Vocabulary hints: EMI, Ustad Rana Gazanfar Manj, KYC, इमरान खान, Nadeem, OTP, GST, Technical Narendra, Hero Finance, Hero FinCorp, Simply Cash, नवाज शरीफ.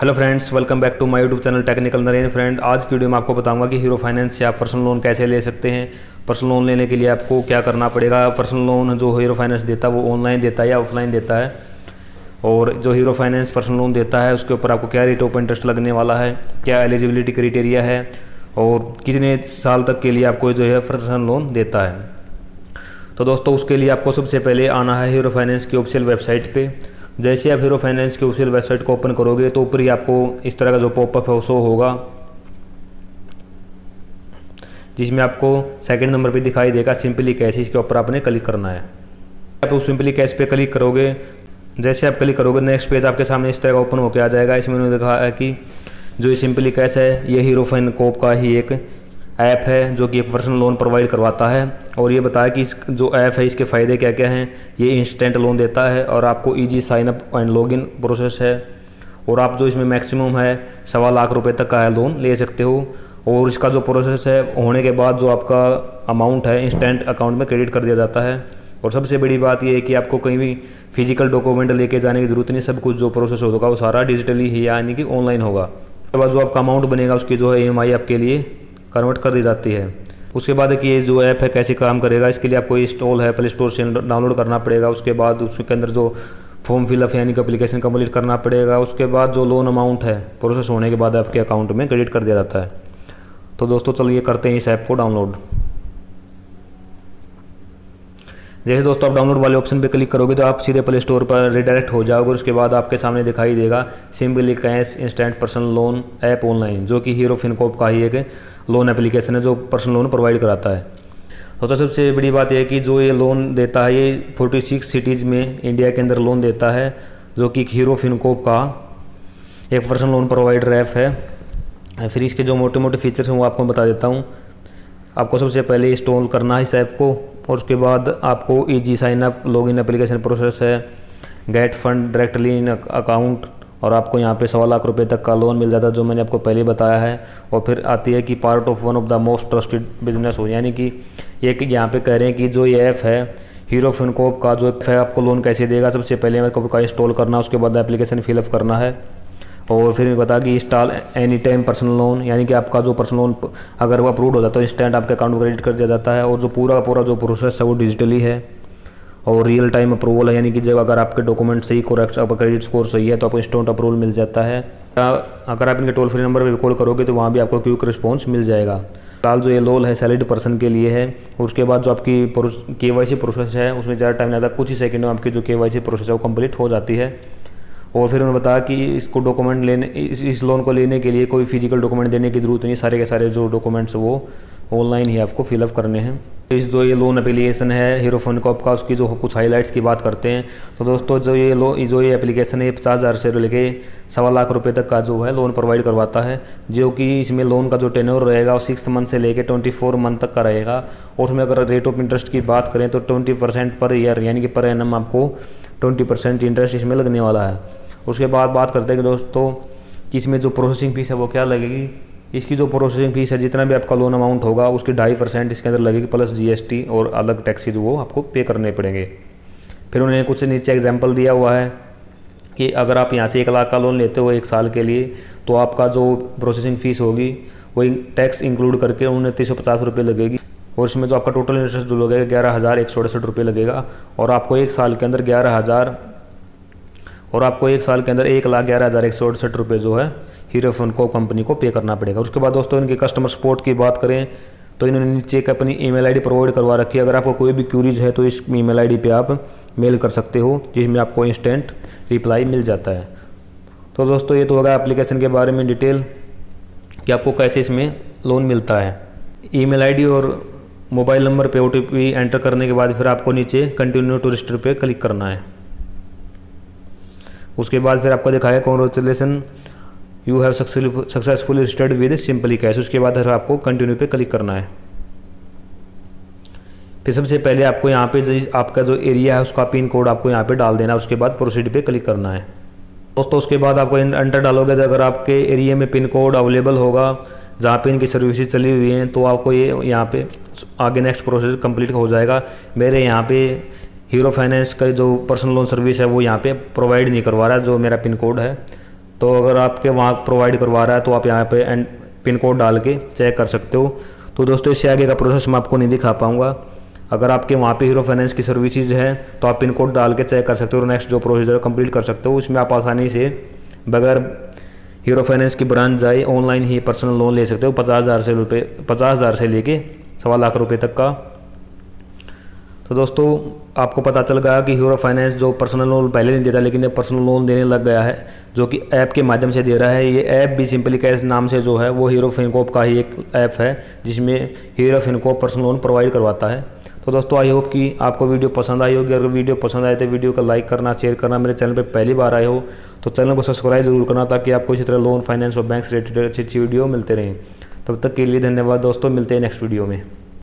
Hello friends, welcome back to my YouTube channel technical Narendra. Friend, आज की video में आपको बताऊंगा कि हीरो फाइनेंस से आप पर्सनल लोन कैसे ले सकते हैं, पर्सनल लोन लेने के लिए आपको क्या करना पड़ेगा, पर्सनल लोन जो हीरो फाइनेंस देता है वो ऑनलाइन देता है या ऑफलाइन देता है, और जो हीरो फाइनेंस पर्सनल लोन देता है उसके ऊपर आपको क्या रेट ऑफ इंटरेस्ट लगने वाला है, क्या एलिजिबिलिटी क्राइटेरिया है और कितने साल तक के लिए आपको जो है पर्सनल लोन देता है। तो दोस्तों, उसके लिए आपको सबसे पहले आना है हीरो फाइनेंस की ऑफिशियल वेबसाइट पर। जैसे आप हीरो फाइनेंस की ऑफिशियल वेबसाइट को ओपन करोगे तो ऊपर ही आपको इस तरह का जो पॉपअप है वो शो होगा, जिसमें आपको सेकंड नंबर पे दिखाई देगा सिंपली कैश। इसके ऊपर आपने क्लिक करना है। आप उस सिंपली कैश पे क्लिक करोगे, जैसे आप क्लिक करोगे नेक्स्ट पेज आपके सामने इस तरह का ओपन होकर आ जाएगा। इसमें उन्होंने देखा है कि जो ये सिंपली कैश है ये हीरो फिनकॉर्प का ही एक ऐप है जो कि पर्सनल लोन प्रोवाइड करवाता है, और ये बताया कि इस जो ऐप है इसके फ़ायदे क्या क्या हैं। ये इंस्टेंट लोन देता है और आपको easy sign up and login process है, और आप जो इसमें मैक्सिमम है 1.25 लाख रुपए तक का लोन ले सकते हो। और इसका जो प्रोसेस है होने के बाद जो आपका अमाउंट है इंस्टेंट अकाउंट में क्रेडिट कर दिया जाता है। और सबसे बड़ी बात यह है कि आपको कहीं भी फिजिकल डॉक्यूमेंट लेके जाने की ज़रूरत नहीं, सब कुछ जो प्रोसेस होगा वो सारा डिजिटली ही यानी कि ऑनलाइन होगा। उसके बाद जो आपका अमाउंट बनेगा उसकी जो है EMI आपके लिए कन्वर्ट कर दी जाती है। उसके बाद कि ये जो ऐप है कैसे काम करेगा, इसके लिए आपको इंस्टॉल है प्ले स्टोर से डाउनलोड करना पड़ेगा। उसके बाद उसके अंदर जो फॉर्म फिलअप यानी कि एप्लीकेशन कम्प्लीट करना पड़ेगा। उसके बाद जो लोन अमाउंट है प्रोसेस होने के बाद आपके अकाउंट में क्रेडिट कर दिया जाता है। तो दोस्तों चलिए करते हैं इस ऐप को डाउनलोड। जैसे दोस्तों आप डाउनलोड वाले ऑप्शन पर क्लिक करोगे तो आप सीधे प्ले स्टोर पर रिडायरेक्ट हो जाओगे। उसके बाद आपके सामने दिखाई देगा simply cash instant personal loan app online, जो कि हीरो फिनकॉर्प का ही एक लोन एप्लीकेशन है जो पर्सनल लोन प्रोवाइड कराता है। दोस्तों सबसे बड़ी बात यह है कि जो ये लोन देता है ये 46 सिटीज़ में इंडिया के अंदर लोन देता है, जो कि हीरो फिनकॉर्प का एक पर्सनल लोन प्रोवाइडर ऐप है। फिर इसके जो मोटे मोटे फीचर्स हैं वो आपको बता देता हूँ। आपको सबसे पहले इंस्टॉल करना है इस ऐप को, और उसके बाद आपको easy sign up login application process है, get fund directly in account, और आपको यहाँ पे 1.25 लाख रुपए तक का लोन मिल जाता है जो मैंने आपको पहले बताया है। और फिर आती है कि part of one of the most trusted business हो, यानी कि एक यहाँ पे कह रहे हैं कि जो ये ऐप है हीरो फिनकॉर्प का जो है आपको लोन कैसे देगा। सबसे पहले मेरे को आपका इंस्टॉल करना, उसके बाद एप्लीकेशन फिलअप करना है, और फिर बताया कि install any time personal loan, यानी कि आपका जो पर्सनल लोन अगर वो अप्रूव हो जाता है इंस्टेंट आपके अकाउंट में क्रेडिट कर दिया जाता है। और जो पूरा पूरा जो प्रोसेस है वो डिजिटली है और रियल टाइम अप्रूवल है, यानी कि जब अगर आपके डॉक्यूमेंट सही करेक्ट आपका क्रेडिट स्कोर सही है तो आपको इंस्टेंट अप्रूवल मिल जाता है। अगर आप इनके टोल फ्री नंबर पर कॉल करोगे तो वहाँ भी आपको क्विक रिस्पॉन्स मिल जाएगा। फिलहाल जो ये लोन है सैलरीड पर्सन के लिए है। उसके बाद जो आपकी KYC प्रोसेस है उसमें ज़्यादा टाइम नहीं आता, कुछ ही सेकेंड में आपकी जो KYC प्रोसेस है वो कम्प्लीट हो जाती है। और फिर उन्होंने बताया कि इसको डॉक्यूमेंट लेने इस लोन को लेने के लिए कोई फिजिकल डॉक्यूमेंट देने की ज़रूरत नहीं, सारे के सारे जो डॉक्यूमेंट्स वो ऑनलाइन ही आपको फिलअप करने हैं। इस जो ये लोन एप्लीकेशन है हीरो फिनकॉर्प का, उसकी जो कुछ हाईलाइट्स की बात करते हैं तो दोस्तों जो ये एप्लीकेशन है ये 50,000 से लेके 1.25 लाख रुपये तक का जो है लोन प्रोवाइड करवाता है, जो कि इसमें लोन का जो टेन्योर रहेगा वो 6 मंथ से लेकर 24 मंथ तक का रहेगा। और उसमें अगर रेट ऑफ इंटरेस्ट की बात करें तो 20% पर ईयर यानी कि पर एनम आपको 20% इंटरेस्ट इसमें लगने वाला है। उसके बाद बात करते हैं कि दोस्तों कि इसमें जो प्रोसेसिंग फीस है वो क्या लगेगी। इसकी जो प्रोसेसिंग फीस है जितना भी आपका लोन अमाउंट होगा उसके 2.5% इसके अंदर लगेगी, प्लस GST और अलग टैक्सेज वो आपको पे करने पड़ेंगे। फिर उन्होंने कुछ नीचे एग्जाम्पल दिया हुआ है कि अगर आप यहाँ से 1 लाख का लोन लेते हो 1 साल के लिए तो आपका जो प्रोसेसिंग फ़ीस होगी वो टैक्स इंक्लूड करके 2950 रुपये लगेगी, और इसमें जो आपका टोटल इंटरेस्ट जो लगेगा 11,168 रुपये लगेगा। और आपको 1 साल के अंदर 1,11,168 रुपये जो है हीरो फिनकॉर्प कंपनी को पे करना पड़ेगा। उसके बाद दोस्तों इनके कस्टमर सपोर्ट की बात करें तो इन्होंने नीचे एक अपनी email ID प्रोवाइड करवा रखी है। अगर आपको कोई भी क्यूरीज है तो इस email ID पे आप मेल कर सकते हो, जिसमें आपको इंस्टेंट रिप्लाई मिल जाता है। तो दोस्तों ये तो होगा एप्लीकेशन के बारे में डिटेल कि आपको कैसे इसमें लोन मिलता है। email ID और मोबाइल नंबर पे OTP एंटर करने के बाद फिर आपको नीचे कंटिन्यू टू रजिस्टर पे क्लिक करना है। उसके बाद फिर आपको दिखाया congratulation you have successfully registered with simply cash. उसके बाद फिर आपको कंटिन्यू पे क्लिक करना है। फिर सबसे पहले आपको यहाँ पे आपका जो एरिया है उसका PIN कोड आपको यहाँ पे डाल देना है। उसके बाद प्रोसीड पे क्लिक करना है। दोस्तों उसके बाद आपको एंटर डालोगे तो अगर आपके एरिया में PIN कोड अवेलेबल होगा जहाँ पे इनकी सर्विसेज चली हुई हैं तो आपको ये यहाँ पे आगे नेक्स्ट प्रोसेस कंप्लीट हो जाएगा। मेरे यहाँ पे हीरो फाइनेंस का जो पर्सनल लोन सर्विस है वो यहाँ पे प्रोवाइड नहीं करवा रहा जो मेरा PIN कोड है। तो अगर आपके वहाँ प्रोवाइड करवा रहा है तो आप यहाँ पे एंड पिन कोड डाल के चेक कर सकते हो। तो दोस्तों इससे आगे का प्रोसेस मैं आपको नहीं दिखा पाऊँगा। अगर आपके वहाँ पे हीरो फाइनेंस की सर्विसेज हैं तो आप पिन कोड डाल के चेक कर सकते हो और नेक्स्ट जो प्रोसीजर कंप्लीट कर सकते हो, उसमें आप आसानी से बगैर हीरो फाइनेंस की ब्रांच जाए ऑनलाइन ही पर्सनल लोन ले सकते हो। 50,000 से लेके 1.25 लाख रुपये तक का। तो दोस्तों आपको पता चल गया कि हीरो फाइनेंस जो पर्सनल लोन पहले नहीं देता लेकिन ये पर्सनल लोन देने लग गया है, जो कि ऐप के माध्यम से दे रहा है। ये ऐप भी सिंपली कैश नाम से जो है वो हीरो फिनकॉर्प का ही एक ऐप है, जिसमें Hero FinCorp personal loan provide करवाता है। तो दोस्तों आई होप कि आपको वीडियो पसंद आई होगी। अगर वीडियो पसंद आए तो वीडियो को लाइक करना, शेयर करना। मेरे चैनल पर पहली बार आए हो तो चैनल को सब्सक्राइब जरूर करना, ताकि आपको इसी तरह लोन, फाइनेंस और बैंक से रिलेटेड अच्छी अच्छी वीडियो मिलते रहें। तब तक के लिए धन्यवाद दोस्तों, मिलते हैं नेक्स्ट वीडियो में।